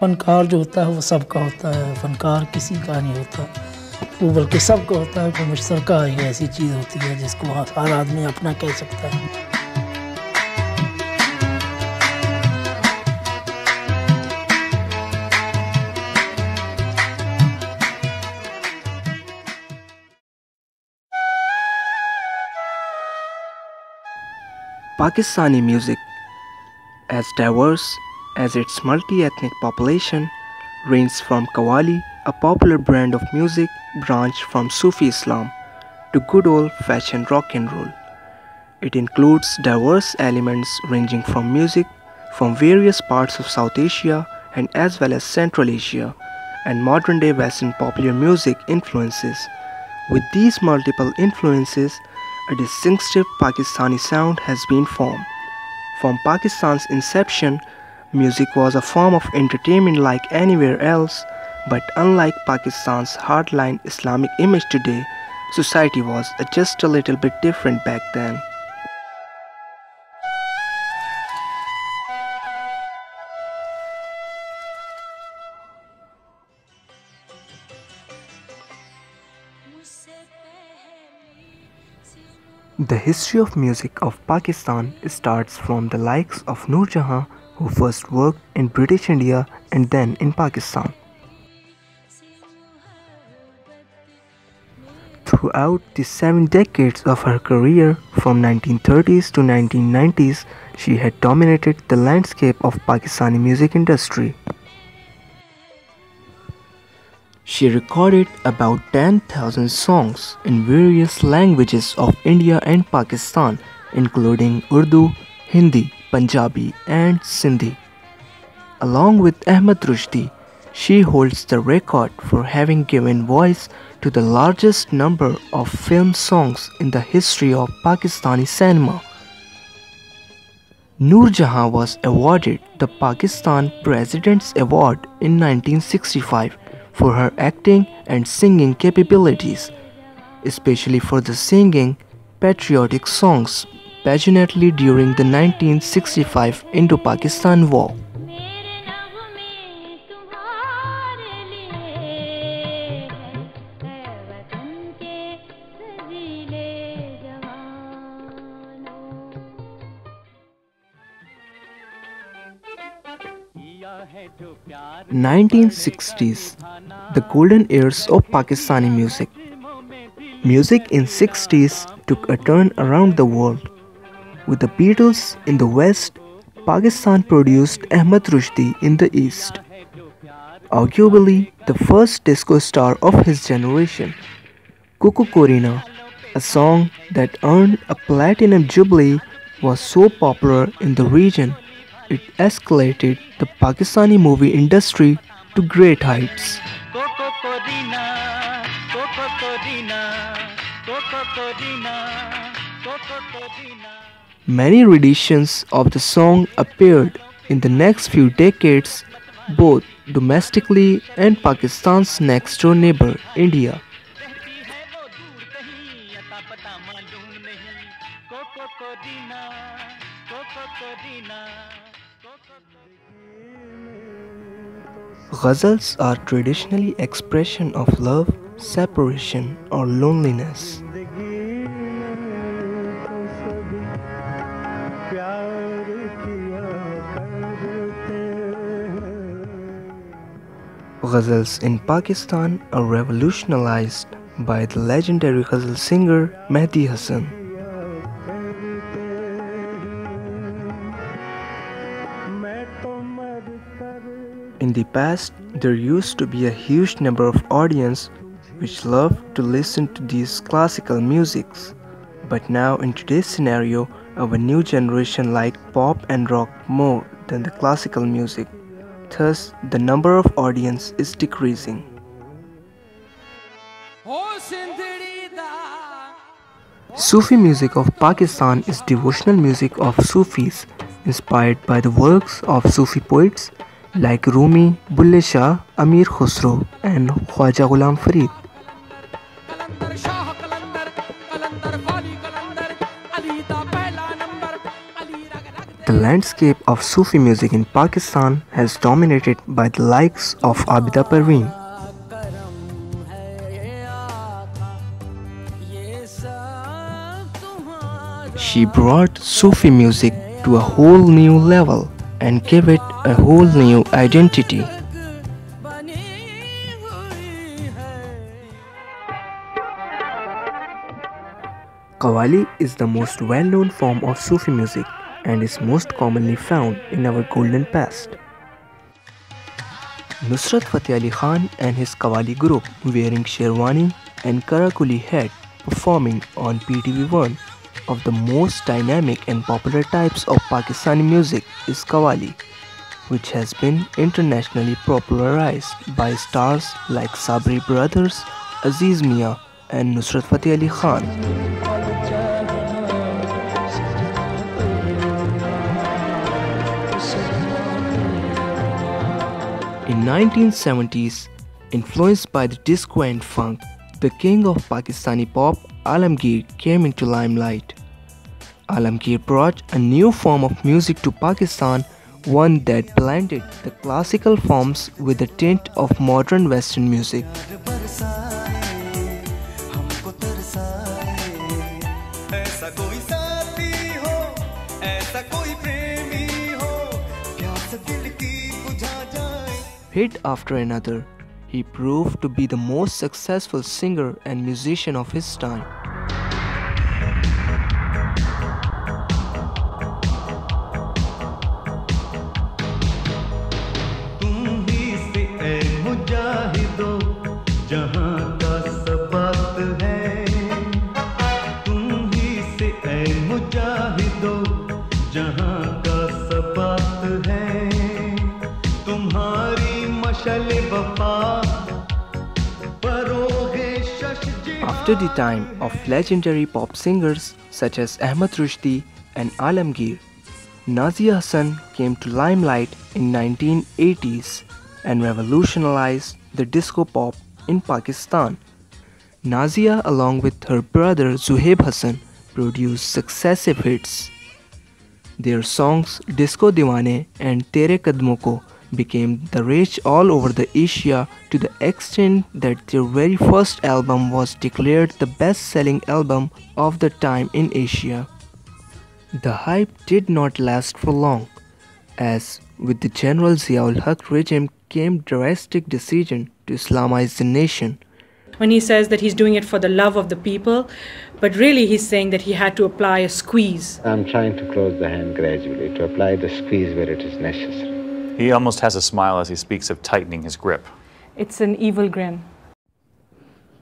فنکار جو ہوتا ہے وہ سب کا ہوتا ہے، فنکار کسی کا نہیں ہوتا وہ بلکہ سب کا ہوتا ہے، کوئی مشترکہ ہی ایسی چیز ہوتی ہے جس کو ہر آدمی اپنا کہہ سکتا ہے۔ Pakistani music, as diverse as its multi-ethnic population, ranges from qawwali, a popular brand of music branched from Sufi Islam, to good old-fashioned rock and roll. It includes diverse elements ranging from music from various parts of South Asia and as well as Central Asia and modern-day Western popular music influences. With these multiple influences, a distinctive Pakistani sound has been formed. From Pakistan's inception, music was a form of entertainment like anywhere else, but unlike Pakistan's hardline Islamic image today, society was just a little bit different back then. The history of music of Pakistan starts from the likes of Noor Jahan, who first worked in British India and then in Pakistan. Throughout the 7 decades of her career, from 1930s to 1990s, she had dominated the landscape of Pakistani music industry. She recorded about 10,000 songs in various languages of India and Pakistan, including Urdu, Hindi, Punjabi and Sindhi. Along with Ahmed Rushdi, she holds the record for having given voice to the largest number of film songs in the history of Pakistani cinema. Noor Jahan was awarded the Pakistan President's Award in 1965. For her acting and singing capabilities, especially for the singing patriotic songs passionately during the 1965 Indo-Pakistan War. In the 1960s, the golden years of Pakistani music. Music in the 60s took a turn around the world. With the Beatles in the West, Pakistan produced Ahmed Rushdi in the East, arguably the first disco star of his generation. Kuku Korina, a song that earned a platinum jubilee, was so popular in the region it escalated the Pakistani movie industry to great heights. Many renditions of the song appeared in the next few decades, both domestically and Pakistan's next-door neighbor, India. Ghazals are traditionally expression of love, separation or loneliness. Ghazals in Pakistan are revolutionized by the legendary ghazal singer Mehdi Hassan. In the past, there used to be a huge number of audience which loved to listen to these classical musics. But now in today's scenario, our new generation like pop and rock more than the classical music. Thus, the number of audience is decreasing. Sufi music of Pakistan is devotional music of Sufis, inspired by the works of Sufi poets like Rumi, Bulle Shah, Amir Khosrow and Khwaja Ghulam Farid. The landscape of Sufi music in Pakistan has dominated by the likes of Abida Parveen, she brought Sufi music to a whole new level and gave it a whole new identity. Qawwali is the most well-known form of Sufi music and is most commonly found in our golden past. Nusrat Fateh Ali Khan and his Qawwali group, wearing sherwani and karakuli hat, performing on PTV1. Of the most dynamic and popular types of Pakistani music is qawwali, which has been internationally popularized by stars like Sabri Brothers, Aziz Mia and Nusrat Fateh Ali Khan. In 1970s, influenced by the disco and funk, the king of Pakistani pop, Alamgir, came into limelight. Alamgir brought a new form of music to Pakistan, one that blended the classical forms with the tint of modern Western music. Hit after another, he proved to be the most successful singer and musician of his time. After the time of legendary pop singers such as Ahmed Rushdi and Alamgir, Nazia Hassan came to limelight in 1980s and revolutionized the disco pop in Pakistan. Nazia, along with her brother Zuhaib Hassan, produced successive hits. Their songs Disco Diwane and Tere Kadmon Ko became the rage all over the Asia, to the extent that their very first album was declared the best-selling album of the time in Asia. The hype did not last for long, as with the general Zia-ul-Haq regime came drastic decision to Islamize the nation. When he says that he's doing it for the love of the people, but really he's saying that he had to apply a squeeze. I'm trying to close the hand gradually, to apply the squeeze where it is necessary. He almost has a smile as he speaks of tightening his grip. It's an evil grin.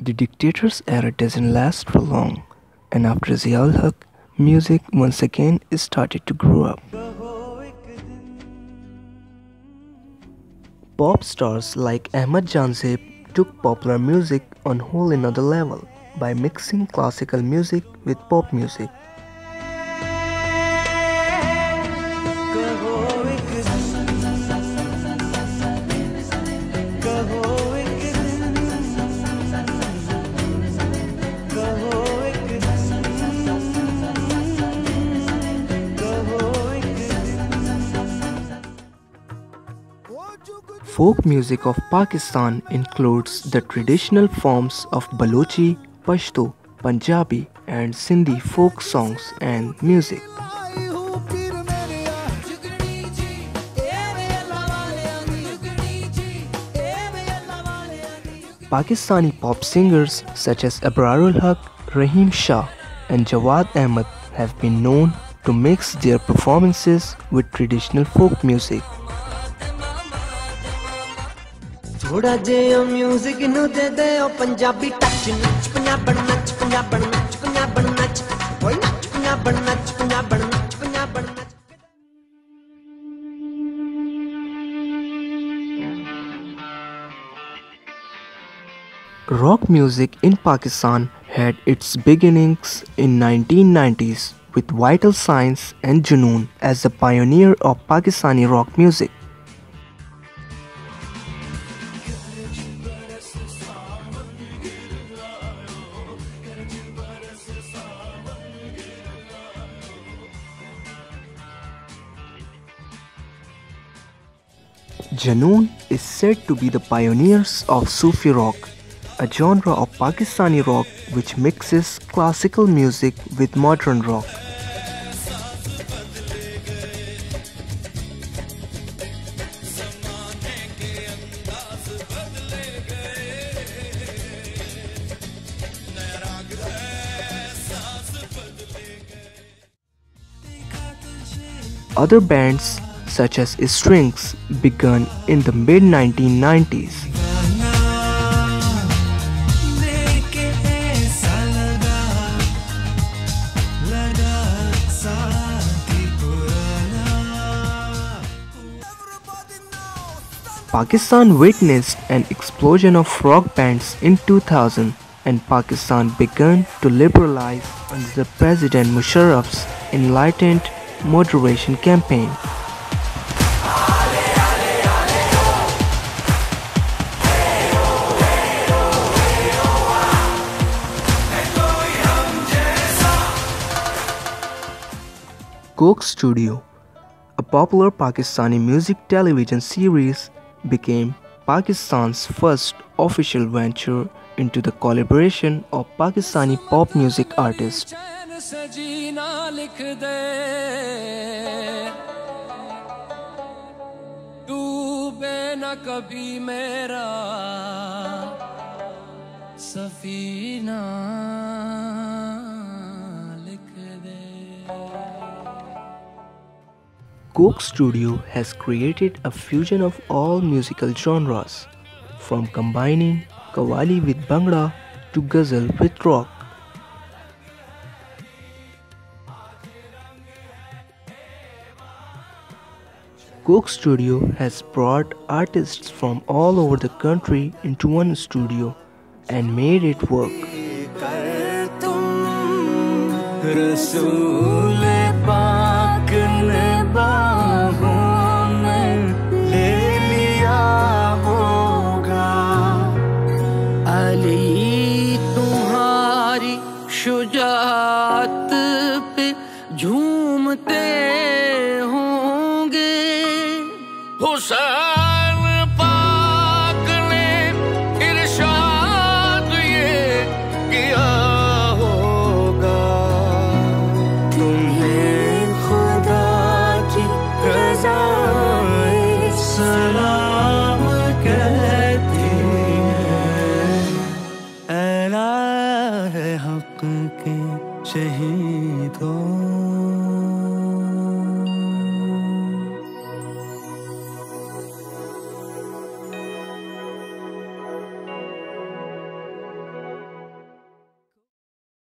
The dictator's era doesn't last for long, and after Zia-ul-Haq, music once again started to grow up. Pop stars like Ahmad Janzeb took popular music on whole another level by mixing classical music with pop music. Folk music of Pakistan includes the traditional forms of Balochi, Pashto, Punjabi and Sindhi folk songs and music. Pakistani pop singers such as Abrarul Haq, Rahim Shah and Jawad Ahmed have been known to mix their performances with traditional folk music. Rock music in Pakistan had its beginnings in 1990s with Vital Signs and Junoon as the pioneer of Pakistani rock music. Junoon is said to be the pioneers of Sufi rock, a genre of Pakistani rock which mixes classical music with modern rock. Other bands such as Strings began in the mid-1990s. Pakistan witnessed an explosion of rock bands in 2000 and Pakistan began to liberalize under President Musharraf's enlightened moderation campaign. Coke Studio, a popular Pakistani music television series, became Pakistan's first official venture into the collaboration of Pakistani pop music artists. سجینا لکھ دے ڈوبے نہ کبھی میرا سفینہ لکھ دے. Coke Studio has created a fusion of all musical genres, from combining qawwali with bhangra to ghazal with rock. Coke Studio has brought artists from all over the country into one studio and made it work. شہیدوں